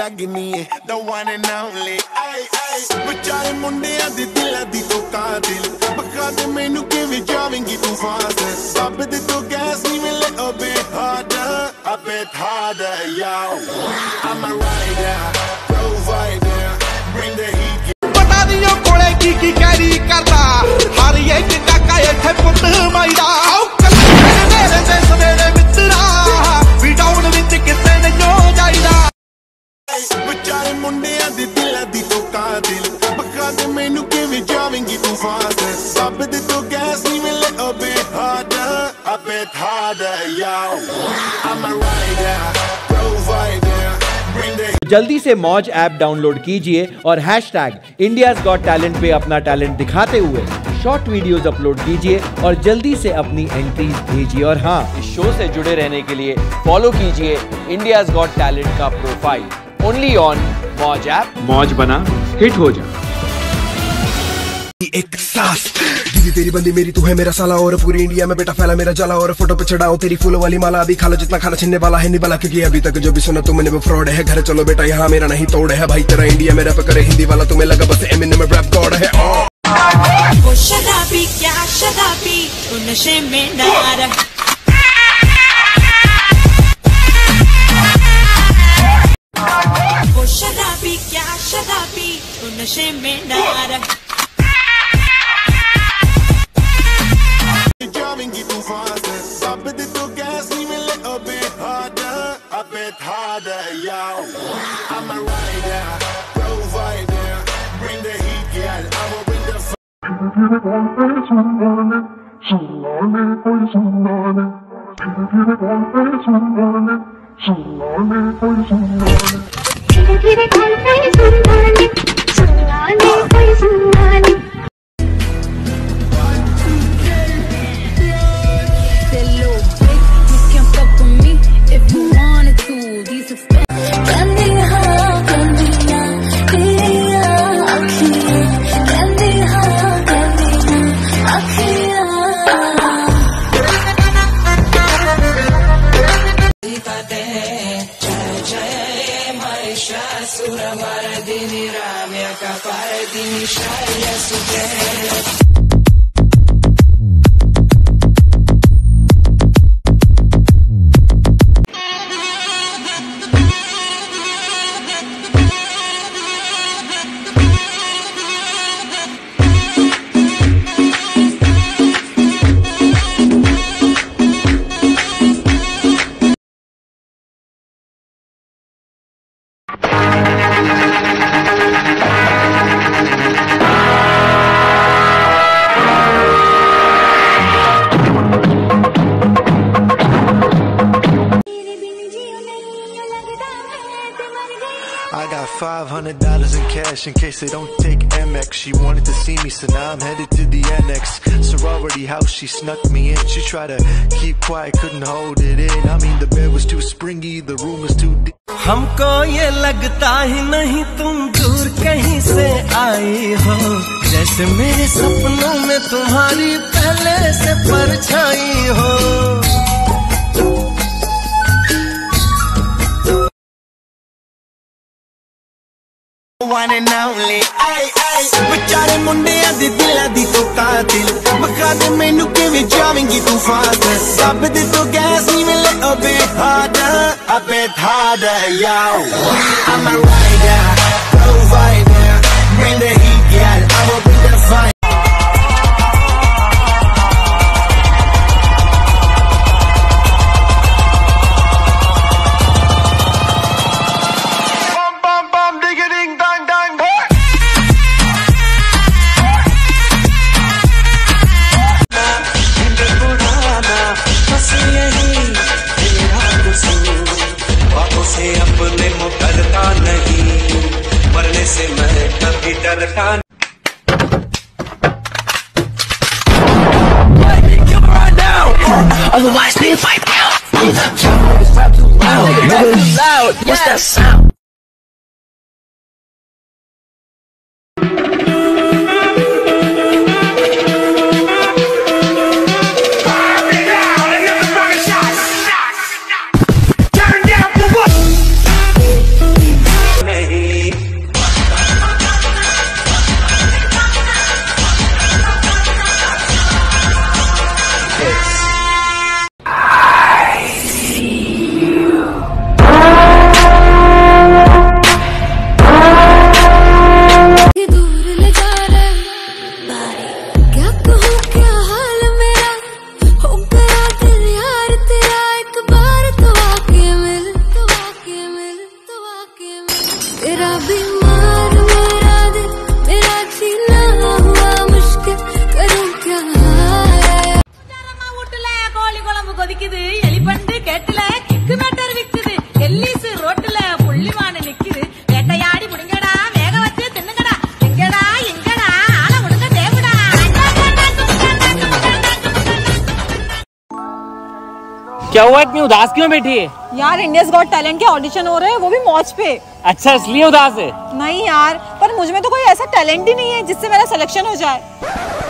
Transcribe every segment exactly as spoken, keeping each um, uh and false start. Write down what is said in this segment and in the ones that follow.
लगनी है the one and only आई आई बेचारे मुंडियां दे दिल दी तो कातिल बखा दे मैनू के वे जावेंगी तू फास्ट सब दे तो गैस नहीं मिले अबे harder अबे harder यार I'm a rider provider bring the heat बता दियो कोले की की कैरी करदा हर ये कि डाका इथे पुट माईदा जल्दी से मौज ऐप डाउनलोड कीजिए और हैशटैग इंडियाज गॉट टैलेंट पे अपना टैलेंट दिखाते हुए शॉर्ट वीडियोस अपलोड कीजिए और जल्दी से अपनी एंट्रीज भेजिए। और हाँ, इस शो से जुड़े रहने के लिए फॉलो कीजिए इंडियाज गॉट टैलेंट का profile only on Moj app. Moj बना हिट हो जा। एक सास दीदी तेरी बंदी मेरी तू है मेरा साला और पूरी इंडिया में बेटा फैला मेरा जला और फोटो पे चढ़ाओ तेरी फूलों वाली माला अभी खाला जितना खाना छीनने वाला है निबाला क्योंकि अभी तक जो भी सुना तुमने वो फ्रॉड है। घर चलो बेटा यहाँ मेरा नहीं तोड़ है भाई तेरा इंडिया में रैप करे हिंदी वाला तुम्हें लगा बस एमिनेम में रैप गॉड है। वो शराबी क्या शराबी वो नशे में नारा वो शराबी क्या शराबी वो नशे में नारा five hundred dollars in cash in case they don't take M X. She wanted to see me, so now I'm headed to the annex. Sorority house, she snuck me in. She tried to keep quiet, couldn't hold it in. I mean, the bed was too springy, the room was too deep. हमको ये लगता ही नहीं तुम दूर कहीं से आई हो, जैसे मेरे सपनों में तुम्हारी पहले से परछाई हो। One and only, aye aye. बेचारे मुंडियां दे दिल दी तो कातिल, बखा दे मैनू के वे जावेंगी तू फास्ट, सब दे तो गैस नहीं मिले अबे harder, अबे harder यार. I'm a rider, provider, bring the heat, girl. I will bring the fire. Otherwise, they fight out. It's not too loud. It's loud. What's that sound? तेरा बीमार मरा दे, मेरा जीना हुआ मुश्किल, करूं क्या है। जरमा वुटला कोली कोलंबु कोदिक्कुदु एलिपंड केटला किक मेटर विक्कुदु एल्लिस रोटला पुल्ली माने निक्कुदु वेट्टयाडी मुडुंगडा वेग वच्चे तिन्नुंगडा एंगडा एंगडा आला मुडुंगा देवडा क्या हुआ, इतनी उदास क्यों बैठी है? यार इंडिया's गॉट टैलेंट के ऑडिशन हो रहे हैं, वो भी मौज पे। अच्छा, इसलिए उदास है? नहीं यार, पर मुझ में तो कोई ऐसा टैलेंट ही नहीं है जिससे मेरा सिलेक्शन हो जाए।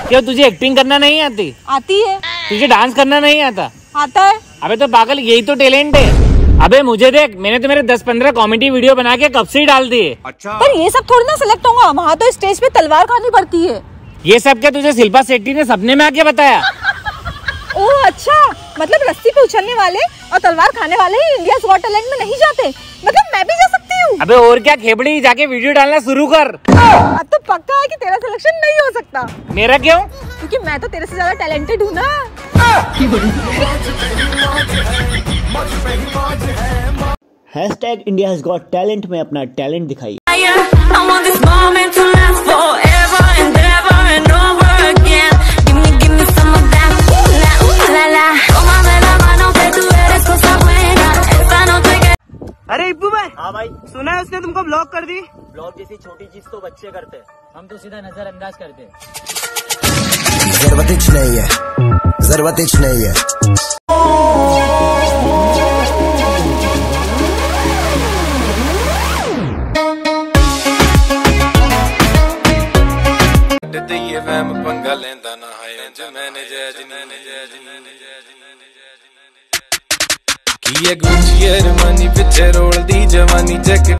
क्या तुझे एक्टिंग करना नहीं आती? आती है। तुझे डांस करना नहीं आता? आता है। अबे तो पागल, यही तो टैलेंट है। अबे मुझे देख, मैंने तो मेरे दस पंद्रह कॉमेडी वीडियो बना के कब से ही डाल दी है। अच्छा। पर ये सब थोड़ी ना सिलेक्ट होगा, वहाँ तो स्टेज पे तलवार खानी पड़ती है। ये सब क्या तुझे शिल्पा शेट्टी ने सपने में आके बताया? ओह अच्छा, मतलब रस्सी पे उछलने वाले और तलवार खाने वाले इंडिया's गॉट टैलेंट में नहीं जाते, मतलब मैं भी जा सकती हूँ। अबे और क्या खेबड़ी, जाके वीडियो डालना शुरू कर। अब तो पक्का है कि तेरा सिलेक्शन नहीं हो सकता। मेरा क्यों? क्योंकि मैं तो तेरे से ज्यादा टैलेंटेड हूँ ना। हैशटैग इंडिया's गॉट टैलेंट में अपना टैलेंट दिखाइए। अरे इब्बू भाई। हाँ भाई, सुना है उसने तुमको ब्लॉक कर दी? ब्लॉक जैसी छोटी चीज तो बच्चे करते हैं, हम तो सीधा नजरअंदाज करते हैं। जरूरत ही नहीं है, जरूरत ही नहीं है। पंगा लेंदा ना है मैंने जय जय ये गुचियर मनी पिछे रोल दी जवानी जैकेट